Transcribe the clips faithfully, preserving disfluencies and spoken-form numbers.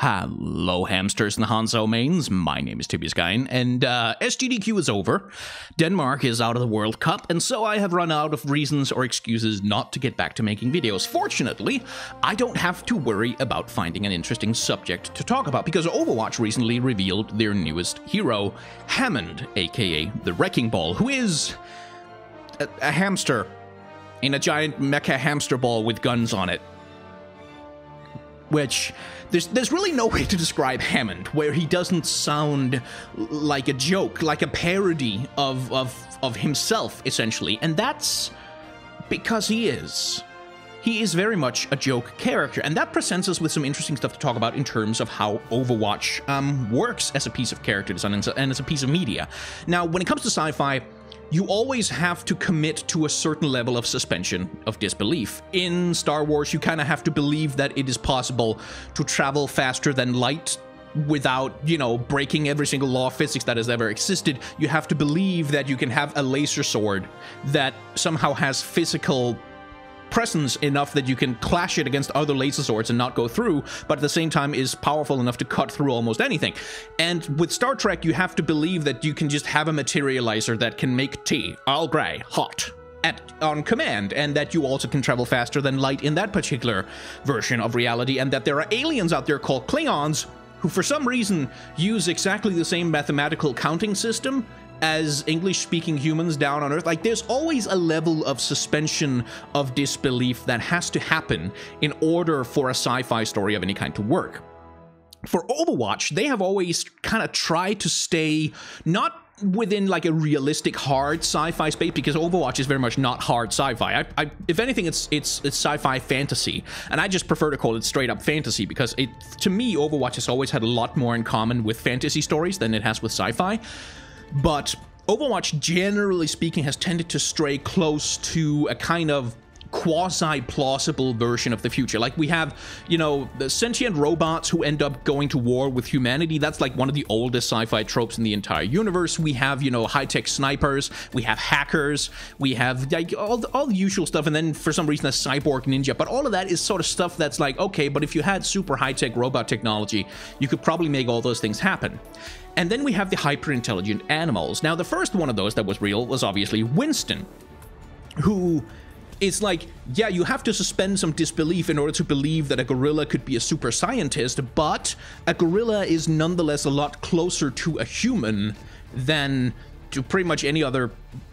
Hello, hamsters and Hanzo mains. My name is T B Skyen, and uh, S G D Q is over. Denmark is out of the World Cup, and so I have run out of reasons or excuses not to get back to making videos. Fortunately, I don't have to worry about finding an interesting subject to talk about, because Overwatch recently revealed their newest hero, Hammond, aka the Wrecking Ball, who is a, a hamster in a giant mecha hamster ball with guns on it. Which, there's, there's really no way to describe Hammond where he doesn't sound like a joke, like a parody of, of, of himself, essentially. And that's because he is. He is very much a joke character, and that presents us with some interesting stuff to talk about in terms of how Overwatch um, works as a piece of character design and as a piece of media. Now, when it comes to sci-fi, you always have to commit to a certain level of suspension of disbelief. In Star Wars, you kind of have to believe that it is possible to travel faster than light without, you know, breaking every single law of physics that has ever existed. You have to believe that you can have a laser sword that somehow has physical presence enough that you can clash it against other laser swords and not go through, but at the same time is powerful enough to cut through almost anything. And with Star Trek, you have to believe that you can just have a materializer that can make tea, Earl Grey, hot, at, on command, and that you also can travel faster than light in that particular version of reality, and that there are aliens out there called Klingons who for some reason use exactly the same mathematical counting system as English-speaking humans down on Earth. Like, there's always a level of suspension of disbelief that has to happen in order for a sci-fi story of any kind to work. For Overwatch, they have always kind of tried to stay not within like a realistic hard sci-fi space, because Overwatch is very much not hard sci-fi. I, I, if anything, it's it's it's sci-fi fantasy, and I just prefer to call it straight up fantasy, because it, to me, Overwatch has always had a lot more in common with fantasy stories than it has with sci-fi. But Overwatch, generally speaking, has tended to stray close to a kind of quasi-plausible version of the future. Like, we have, you know, the sentient robots who end up going to war with humanity. That's like one of the oldest sci-fi tropes in the entire universe. We have, you know, high-tech snipers. We have hackers. We have, like, all the, all the usual stuff. And then, for some reason, a cyborg ninja. But all of that is sort of stuff that's like, okay, but if you had super high-tech robot technology, you could probably make all those things happen. And then we have the hyper-intelligent animals. Now, the first one of those that was real was obviously Winston, who is like, yeah, you have to suspend some disbelief in order to believe that a gorilla could be a super scientist, but a gorilla is nonetheless a lot closer to a human than to pretty much any other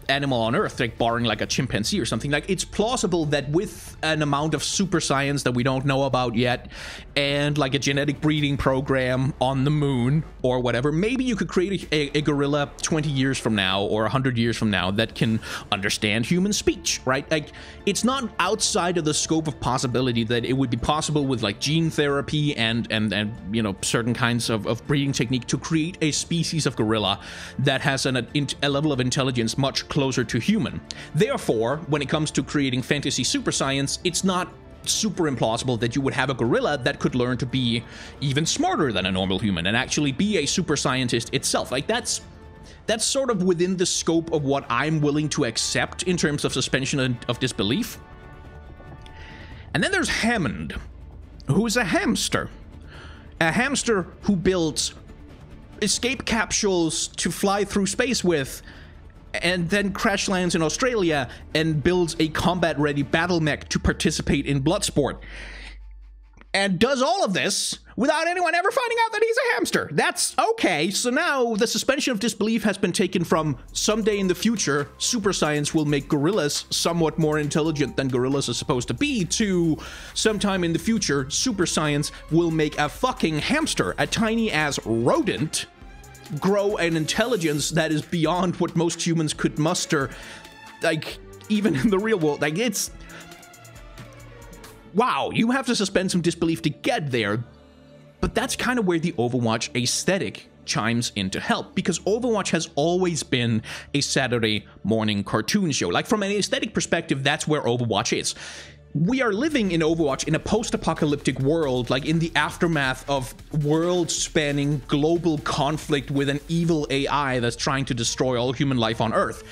animal on Earth, like barring like a chimpanzee or something. Like, it's plausible that with an amount of super science that we don't know about yet, and like a genetic breeding program on the moon or whatever, maybe you could create a, a gorilla twenty years from now or one hundred years from now that can understand human speech, right? Like, it's not outside of the scope of possibility that it would be possible with like gene therapy and and and you know, certain kinds of, of breeding technique to create a species of gorilla that has an, a level of intelligence much closer closer to human. Therefore, when it comes to creating fantasy super science, it's not super implausible that you would have a gorilla that could learn to be even smarter than a normal human and actually be a super scientist itself. Like, that's that's sort of within the scope of what I'm willing to accept in terms of suspension of disbelief. And then there's Hammond, who's a hamster. A hamster who builds escape capsules to fly through space with, and then crash lands in Australia and builds a combat-ready battle mech to participate in Bloodsport. And does all of this without anyone ever finding out that he's a hamster. That's okay. So now the suspension of disbelief has been taken from someday in the future, super science will make gorillas somewhat more intelligent than gorillas are supposed to be, to sometime in the future, super science will make a fucking hamster, a tiny-ass rodent, grow an intelligence that is beyond what most humans could muster, like, even in the real world. Like, it's... wow, you have to suspend some disbelief to get there. But that's kind of where the Overwatch aesthetic chimes in to help, because Overwatch has always been a Saturday morning cartoon show. Like, from an aesthetic perspective, that's where Overwatch is. We are living in Overwatch in a post-apocalyptic world, like in the aftermath of world-spanning global conflict with an evil A I that's trying to destroy all human life on Earth.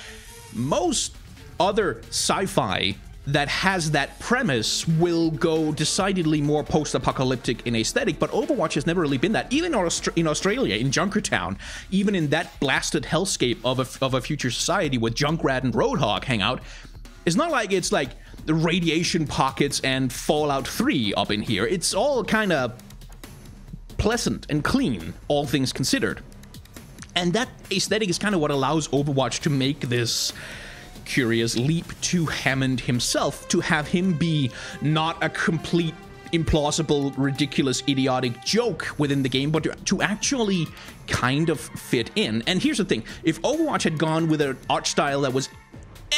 Most other sci-fi that has that premise will go decidedly more post-apocalyptic in aesthetic, but Overwatch has never really been that. Even in Australia, in Junkertown, even in that blasted hellscape of a, of a future society where Junkrat and Roadhog hang out, it's not like it's like the radiation pockets and Fallout three up in here. It's all kind of pleasant and clean, all things considered. And that aesthetic is kind of what allows Overwatch to make this curious leap to Hammond himself, to have him be not a complete, implausible, ridiculous, idiotic joke within the game, but to, to actually kind of fit in. And here's the thing, if Overwatch had gone with an art style that was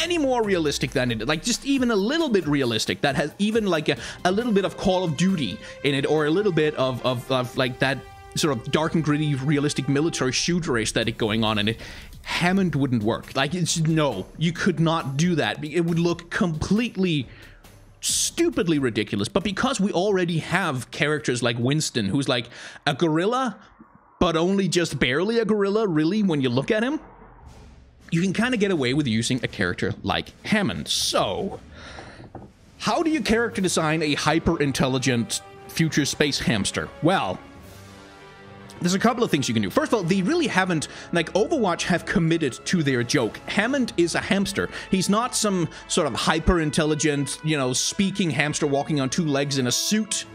any more realistic than it, like just even a little bit realistic, that has even like a, a little bit of Call of Duty in it, or a little bit of, of, of like that sort of dark and gritty, realistic military shooter aesthetic going on in it, Hammond wouldn't work. Like, it's no, you could not do that. It would look completely stupidly ridiculous. But because we already have characters like Winston, who's like a gorilla, but only just barely a gorilla, really, when you look at him, you can kind of get away with using a character like Hammond. So, how do you character design a hyper-intelligent future space hamster? Well, there's a couple of things you can do. First of all, they really haven't, like, Overwatch have committed to their joke. Hammond is a hamster. He's not some sort of hyper-intelligent, you know, speaking hamster walking on two legs in a suit,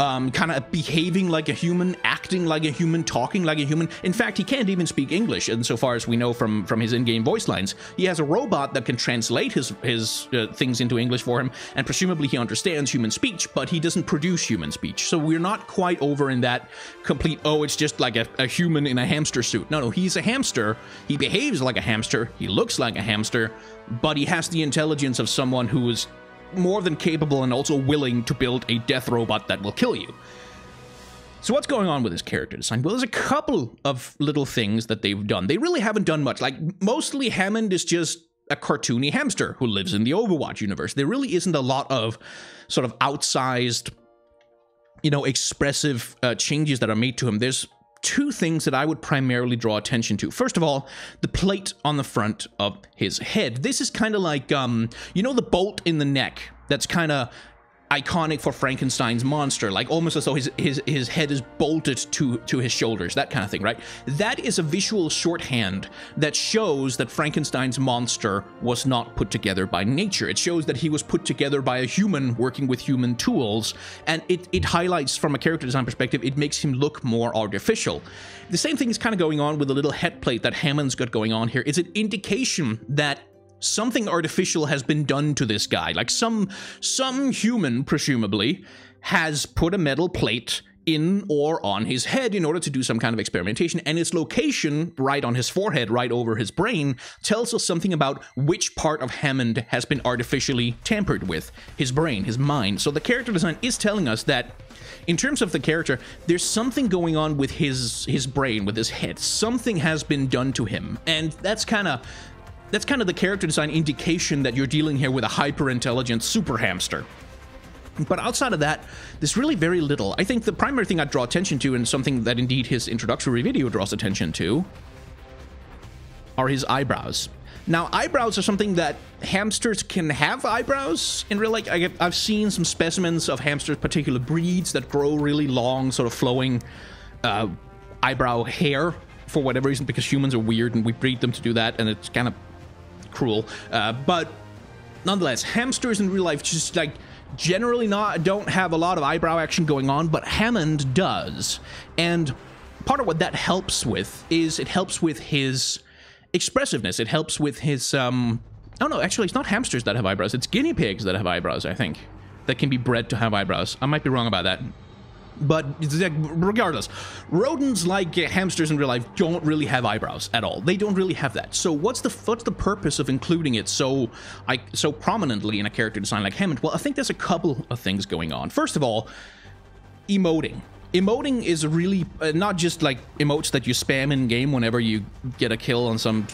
um, kind of behaving like a human, acting like a human, talking like a human. In fact, he can't even speak English, insofar as we know from, from his in-game voice lines. He has a robot that can translate his, his uh, things into English for him, and presumably he understands human speech, but he doesn't produce human speech. So we're not quite over in that complete, oh, it's just like a, a human in a hamster suit. No, no, he's a hamster. He behaves like a hamster. He looks like a hamster, but he has the intelligence of someone who is more than capable and also willing to build a death robot that will kill you. So what's going on with this character design? Well, there's a couple of little things that they've done. They really haven't done much. Like, mostly Hammond is just a cartoony hamster who lives in the Overwatch universe. There really isn't a lot of sort of outsized, you know, expressive uh, changes that are made to him. There's two things that I would primarily draw attention to. First of all, the plate on the front of his head. This is kind of like, um, you know, the bolt in the neck that's kind of iconic for Frankenstein's monster, like almost as though his, his, his head is bolted to, to his shoulders, that kind of thing, right? That is a visual shorthand that shows that Frankenstein's monster was not put together by nature. It shows that he was put together by a human working with human tools, and it, it highlights, from a character design perspective, it makes him look more artificial. The same thing is kind of going on with the little head plate that Hammond's got going on here. It's an indication that something artificial has been done to this guy. Like some some human, presumably, has put a metal plate in or on his head in order to do some kind of experimentation, and its location, right on his forehead, right over his brain, tells us something about which part of Hammond has been artificially tampered with. His brain, his mind. So the character design is telling us that, in terms of the character, there's something going on with his, his brain, with his head. Something has been done to him, and that's kind of... That's kind of the character design indication that you're dealing here with a hyper-intelligent super hamster. But outside of that, there's really very little. I think the primary thing I'd draw attention to, and something that indeed his introductory video draws attention to, are his eyebrows. Now, eyebrows are something that hamsters can have eyebrows in real life. I've seen some specimens of hamsters, particular breeds, that grow really long, sort of flowing uh, eyebrow hair for whatever reason, because humans are weird and we breed them to do that, and it's kind of cruel, uh, but nonetheless, hamsters in real life just like generally not don't have a lot of eyebrow action going on, but Hammond does. And part of what that helps with is it helps with his expressiveness. It helps with his um oh no, actually it's not hamsters that have eyebrows, it's guinea pigs that have eyebrows, I think, that can be bred to have eyebrows. I might be wrong about that. But regardless, rodents like hamsters in real life don't really have eyebrows at all. They don't really have that. So what's the what's the purpose of including it so I, so prominently in a character design like Hammond? Well, I think there's a couple of things going on. First of all, emoting. Emoting is really uh, not just like emotes that you spam in game whenever you get a kill on some,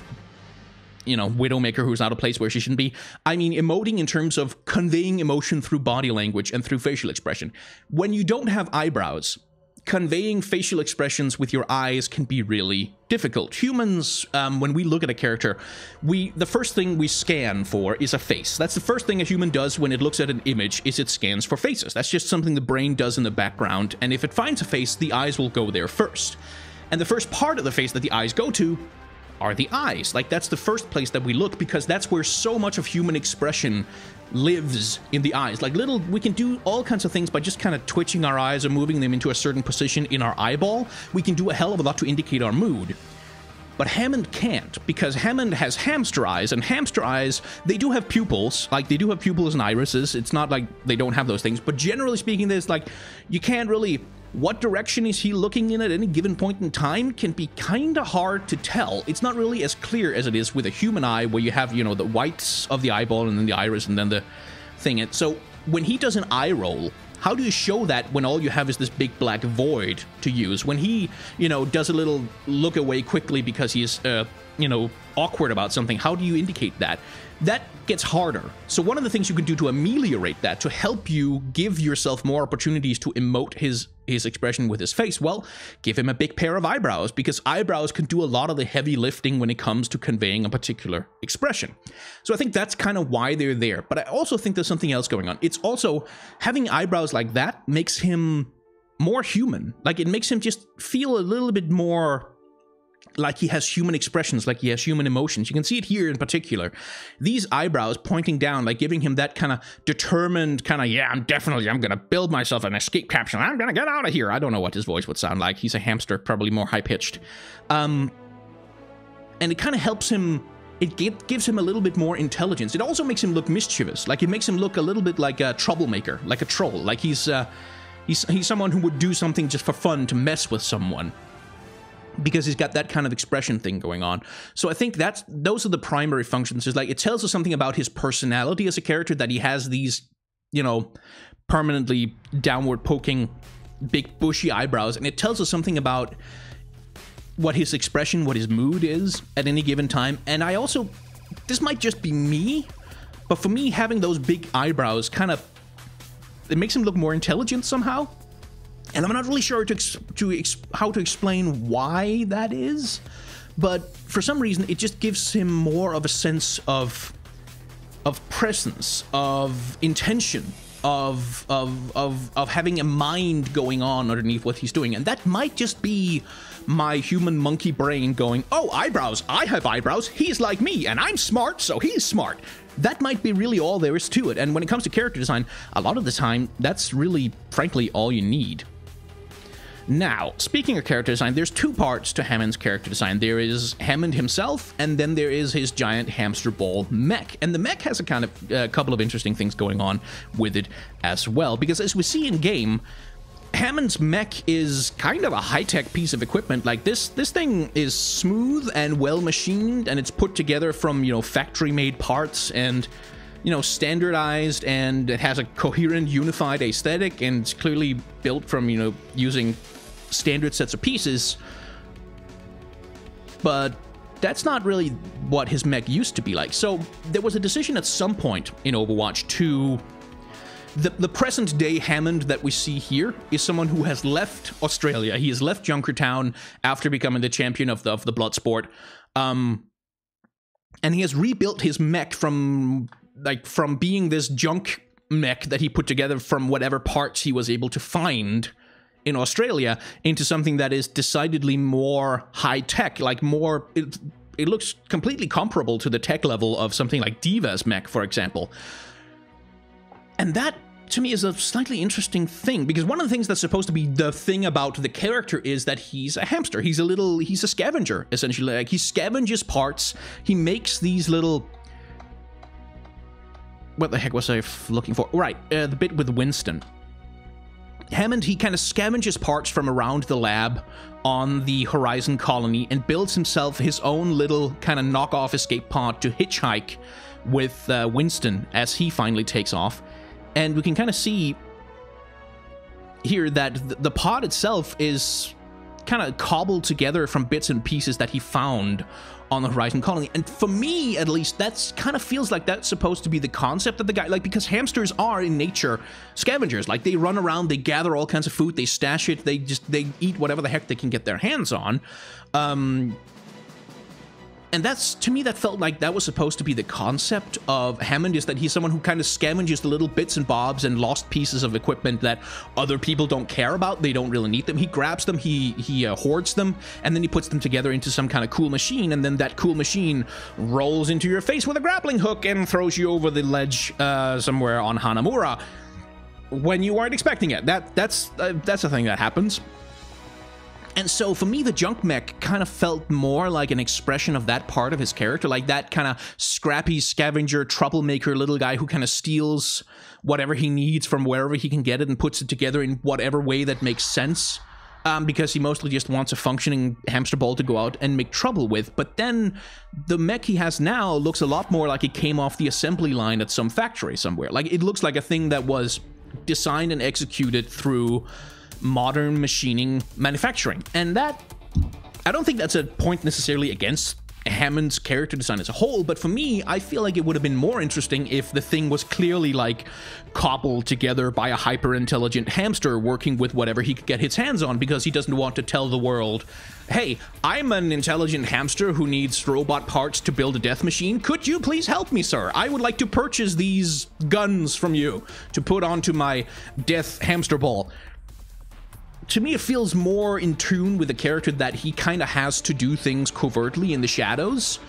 you know, Widowmaker who's out of place where she shouldn't be. I mean, emoting in terms of conveying emotion through body language and through facial expression. When you don't have eyebrows, conveying facial expressions with your eyes can be really difficult. Humans, um, when we look at a character, we the first thing we scan for is a face. That's the first thing a human does when it looks at an image, is it scans for faces. That's just something the brain does in the background, and if it finds a face, the eyes will go there first. And the first part of the face that the eyes go to are the eyes. Like, that's the first place that we look, because that's where so much of human expression lives, in the eyes. Like, little, we can do all kinds of things by just kind of twitching our eyes or moving them into a certain position in our eyeball. We can do a hell of a lot to indicate our mood. But Hammond can't, because Hammond has hamster eyes, and hamster eyes, they do have pupils, like they do have pupils and irises. It's not like they don't have those things, but generally speaking, there's like, you can't really, what direction is he looking in at any given point in time can be kind of hard to tell. It's not really as clear as it is with a human eye, where you have, you know, the whites of the eyeball and then the iris and then the thing. And so when he does an eye roll, how do you show that when all you have is this big black void to use? When he, you know, does a little look away quickly because he is, uh, you know, awkward about something, how do you indicate that? That gets harder. So one of the things you can do to ameliorate that, to help you give yourself more opportunities to emote his his expression with his face, well, give him a big pair of eyebrows, because eyebrows can do a lot of the heavy lifting when it comes to conveying a particular expression. So I think that's kind of why they're there. But I also think there's something else going on. It's also, having eyebrows like that makes him more human. Like, it makes him just feel a little bit more like he has human expressions, like he has human emotions. You can see it here in particular. These eyebrows pointing down, like giving him that kind of determined kind of, yeah, I'm definitely, I'm going to build myself an escape caption. I'm going to get out of here. I don't know what his voice would sound like. He's a hamster, probably more high-pitched. Um, and it kind of helps him, it gives him a little bit more intelligence. It also makes him look mischievous. Like, it makes him look a little bit like a troublemaker, like a troll. Like he's, uh, he's, he's someone who would do something just for fun to mess with someone, because he's got that kind of expression thing going on. So I think that's, those are the primary functions. It's like, it tells us something about his personality as a character, that he has these, you know, permanently downward poking, big bushy eyebrows. And it tells us something about what his expression, what his mood is at any given time. And I also, this might just be me, but for me, having those big eyebrows kind of, it makes him look more intelligent somehow. And I'm not really sure to ex to ex how to explain why that is, but for some reason it just gives him more of a sense of of presence, of intention, of of of of having a mind going on underneath what he's doing. And that might just be my human monkey brain going, "Oh, eyebrows! I have eyebrows. He's like me, and I'm smart, so he's smart." That might be really all there is to it. And when it comes to character design, a lot of the time, that's really, frankly, all you need. Now, speaking of character design, there's two parts to Hammond's character design. There is Hammond himself, and then there is his giant hamster ball mech. And the mech has a kind of uh, couple of interesting things going on with it as well, because as we see in game, Hammond's mech is kind of a high-tech piece of equipment. Like, this this thing is smooth and well machined, and it's put together from, you know, factory-made parts, and, you know, standardized, and it has a coherent, unified aesthetic, and it's clearly built from, you know, using standard sets of pieces. But that's not really what his mech used to be like. So there was a decision at some point in Overwatch to... The, the present-day Hammond that we see here is someone who has left Australia. He has left Junkertown after becoming the champion of the, of the blood sport. Um, and he has rebuilt his mech from, like, from being this junk mech that he put together from whatever parts he was able to find in Australia into something that is decidedly more high-tech, like more... It, it looks completely comparable to the tech level of something like D.Va's mech, for example. And that, to me, is a slightly interesting thing, because one of the things that's supposed to be the thing about the character is that he's a hamster. He's a little, he's a scavenger, essentially. Like, he scavenges parts. He makes these little... What the heck was I looking for? Right, uh, the bit with Winston. Hammond, he kind of scavenges parts from around the lab on the Horizon colony and builds himself his own little kind of knockoff escape pod to hitchhike with uh, Winston as he finally takes off. And we can kind of see here that the pod itself is kind of cobbled together from bits and pieces that he found on the Horizon Colony. And for me, at least, that's kind of feels like that's supposed to be the concept of the guy, like, because hamsters are in nature scavengers. Like, they run around, they gather all kinds of food, they stash it, they just, they eat whatever the heck they can get their hands on. Um, and that's, to me, that felt like that was supposed to be the concept of Hammond, is that he's someone who kind of scavenges the little bits and bobs and lost pieces of equipment that other people don't care about. They don't really need them. He grabs them, he he uh, hoards them, and then he puts them together into some kind of cool machine, and then that cool machine rolls into your face with a grappling hook and throws you over the ledge uh, somewhere on Hanamura when you weren't expecting it. That that's uh, that's a thing that happens. And so for me, the junk mech kind of felt more like an expression of that part of his character, like that kind of scrappy scavenger, troublemaker little guy who kind of steals whatever he needs from wherever he can get it and puts it together in whatever way that makes sense, um, because he mostly just wants a functioning hamster ball to go out and make trouble with. But then the mech he has now looks a lot more like it came off the assembly line at some factory somewhere. Like, it looks like a thing that was designed and executed through modern machining manufacturing. And that, I don't think that's a point necessarily against Hammond's character design as a whole, but for me, I feel like it would have been more interesting if the thing was clearly like cobbled together by a hyper intelligent hamster working with whatever he could get his hands on, because he doesn't want to tell the world, hey, I'm an intelligent hamster who needs robot parts to build a death machine. Could you please help me, sir? I would like to purchase these guns from you to put onto my death hamster ball. To me, it feels more in tune with the character that he kind of has to do things covertly in the shadows.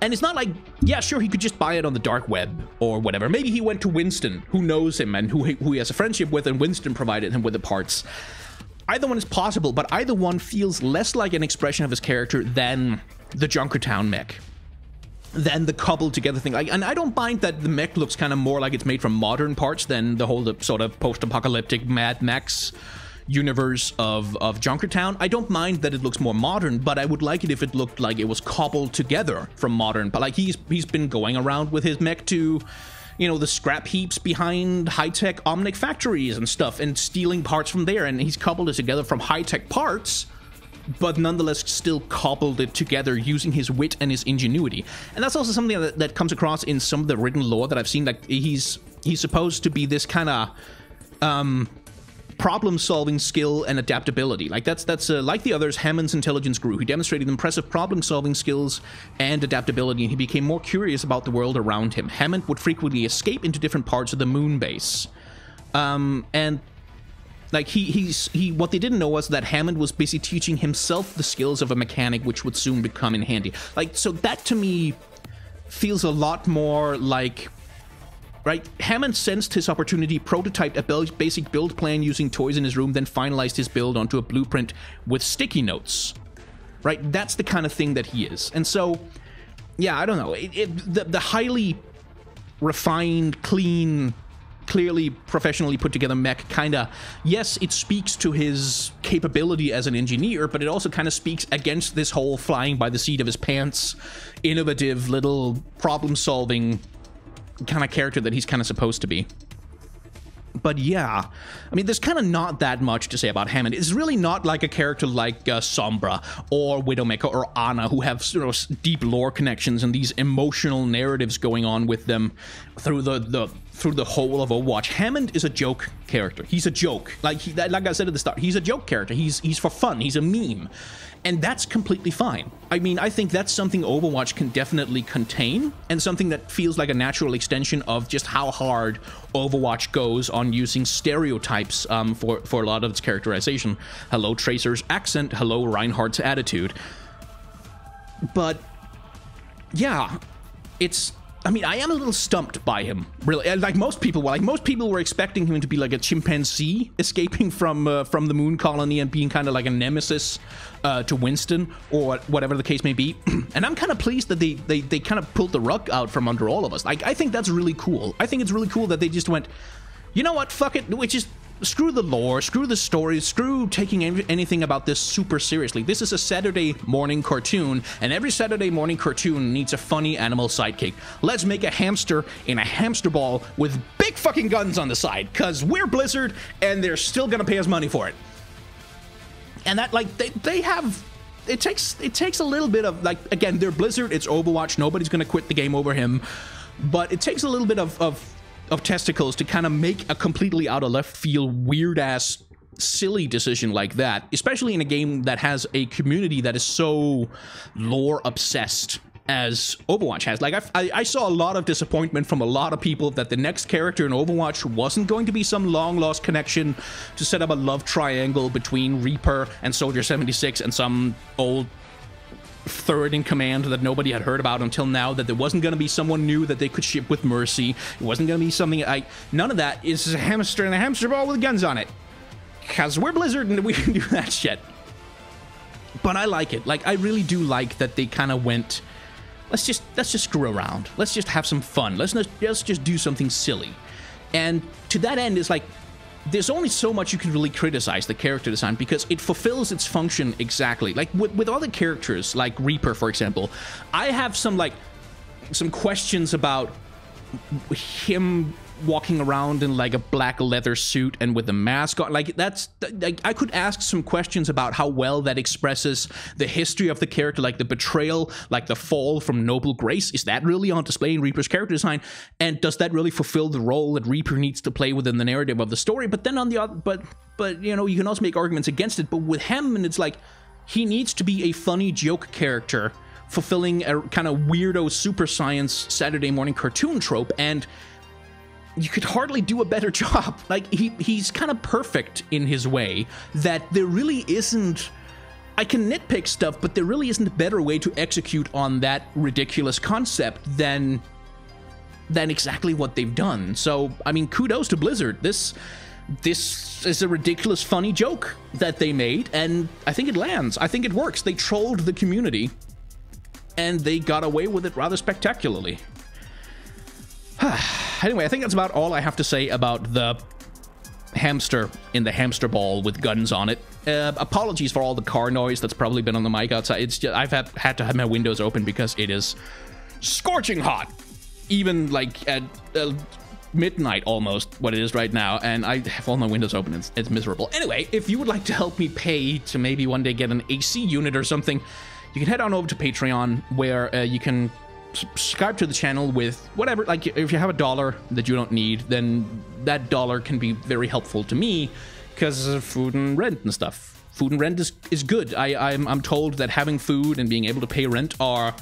And it's not like, yeah, sure, he could just buy it on the dark web or whatever. Maybe he went to Winston, who knows him and who he, who he has a friendship with, and Winston provided him with the parts. Either one is possible, but either one feels less like an expression of his character than the Junkertown mech, than the cobbled together thing. Like, and I don't mind that the mech looks kind of more like it's made from modern parts than the whole the sort of post-apocalyptic Mad Max universe of, of Junkertown. I don't mind that it looks more modern, but I would like it if it looked like it was cobbled together from modern. But like, he's he's been going around with his mech to, you know, the scrap heaps behind high-tech Omnic factories and stuff, and stealing parts from there, and he's cobbled it together from high-tech parts, but nonetheless still cobbled it together using his wit and his ingenuity. And that's also something that, that comes across in some of the written lore that I've seen. Like, he's he's supposed to be this kind of um problem-solving skill and adaptability. Like, that's that's uh, like the others, Hammond's intelligence grew. He demonstrated impressive problem-solving skills and adaptability, and he became more curious about the world around him. Hammond would frequently escape into different parts of the moon base. Um, and like he he's he what they didn't know was that Hammond was busy teaching himself the skills of a mechanic, which would soon become in handy. Like, so that to me feels a lot more like, right? Hammond sensed his opportunity, prototyped a basic build plan using toys in his room, then finalized his build onto a blueprint with sticky notes. Right? That's the kind of thing that he is. And so, yeah, I don't know. It, it, the, the highly refined, clean, clearly professionally put together mech kind of, yes, it speaks to his capability as an engineer, but it also kind of speaks against this whole flying by the seat of his pants, innovative little problem-solving kind of character that he's kind of supposed to be. But yeah, I mean, there's kind of not that much to say about Hammond. It's really not like a character like uh, Sombra or Widowmaker or Ana, who have, you know, deep lore connections and these emotional narratives going on with them through the, the through the whole of Overwatch. Hammond is a joke character. He's a joke. Like he, like I said at the start, he's a joke character. He's he's for fun. He's a meme, and that's completely fine. I mean, I think that's something Overwatch can definitely contain, and something that feels like a natural extension of just how hard Overwatch goes on using stereotypes um, for, for a lot of its characterization. Hello, Tracer's accent. Hello, Reinhardt's attitude. But yeah, it's, I mean, I am a little stumped by him, really. Like most people were. Like most people were expecting him to be like a chimpanzee escaping from uh, from the moon colony and being kind of like a nemesis uh, to Winston or whatever the case may be. And I'm kind of pleased that they they they kind of pulled the rug out from under all of us. Like, I think that's really cool. I think it's really cool that they just went, you know what? Fuck it. We just screw the lore, screw the stories, screw taking anything about this super seriously. This is a Saturday morning cartoon, and every Saturday morning cartoon needs a funny animal sidekick. Let's make a hamster in a hamster ball with big fucking guns on the side, because we're Blizzard, and they're still going to pay us money for it. and that, like, they, they have... It takes it takes a little bit of, like, again, they're Blizzard, it's Overwatch, nobody's gonna quit the game over him, but it takes a little bit of of, of testicles to kind of make a completely out of left field, weird ass, silly decision like that, especially in a game that has a community that is so lore obsessed as Overwatch has. Like, I, I, I saw a lot of disappointment from a lot of people that the next character in Overwatch wasn't going to be some long-lost connection to set up a love triangle between Reaper and Soldier seventy-six and some old third-in-command that nobody had heard about until now, that there wasn't going to be someone new that they could ship with Mercy. It wasn't going to be something... I None of that is a hamster in a hamster ball with guns on it. Because we're Blizzard and we can do that shit. But I like it. Like, I really do like that they kind of went... Let's just let's just screw around. Let's just have some fun. Let's not, let's just do something silly. And to that end, it's like there's only so much you can really criticize the character design because it fulfills its function exactly. Like with with other characters, like Reaper, for example, I have some like some questions about him walking around in like a black leather suit and with a mask on. Like that's like I could ask some questions about how well that expresses the history of the character, like the betrayal, like the fall from noble grace. Is that really on display in Reaper's character design, and does that really fulfill the role that Reaper needs to play within the narrative of the story? But then on the other, but but you know, you can also make arguments against it. But with Hammond, it's like he needs to be a funny joke character fulfilling a kind of weirdo super science Saturday morning cartoon trope, and you could hardly do a better job. Like, he he's kind of perfect in his way, that there really isn't... I can nitpick stuff, but there really isn't a better way to execute on that ridiculous concept than, than exactly what they've done. So, I mean, kudos to Blizzard. This, this is a ridiculous, funny joke that they made, and I think it lands. I think it works. They trolled the community, and they got away with it rather spectacularly. Anyway, I think that's about all I have to say about the hamster in the hamster ball with guns on it. Uh, apologies for all the car noise that's probably been on the mic outside. It's just, I've had, had to have my windows open because it is scorching hot, even like at uh, midnight almost, what it is right now, and I have all my windows open. It's, it's miserable. Anyway, if you would like to help me pay to maybe one day get an A C unit or something, you can head on over to Patreon, where uh, you can... subscribe to the channel with whatever. Like, if you have a dollar that you don't need, then that dollar can be very helpful to me because of food and rent and stuff. Food and rent is, is good. I, I'm, I'm told that having food and being able to pay rent are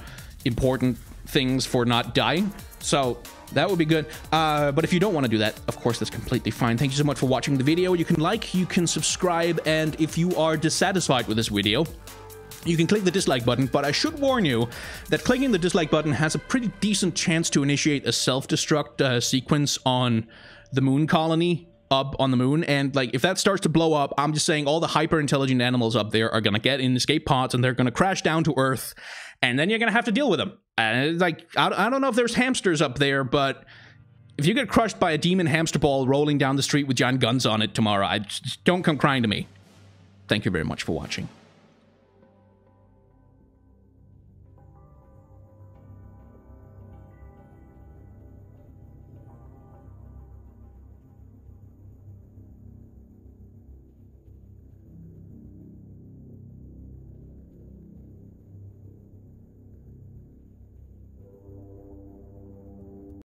important things for not dying, so that would be good. Uh, but if you don't want to do that, of course, that's completely fine. Thank you so much for watching the video. You can like, you can subscribe, and if you are dissatisfied with this video, you can click the dislike button, but I should warn you that clicking the dislike button has a pretty decent chance to initiate a self-destruct uh, sequence on the moon colony, up on the moon, and like if that starts to blow up, I'm just saying all the hyper-intelligent animals up there are gonna get in escape pods and they're gonna crash down to Earth, and then you're gonna have to deal with them. And like, I, I don't know if there's hamsters up there, but if you get crushed by a demon hamster ball rolling down the street with giant guns on it tomorrow, I just, don't come crying to me. Thank you very much for watching.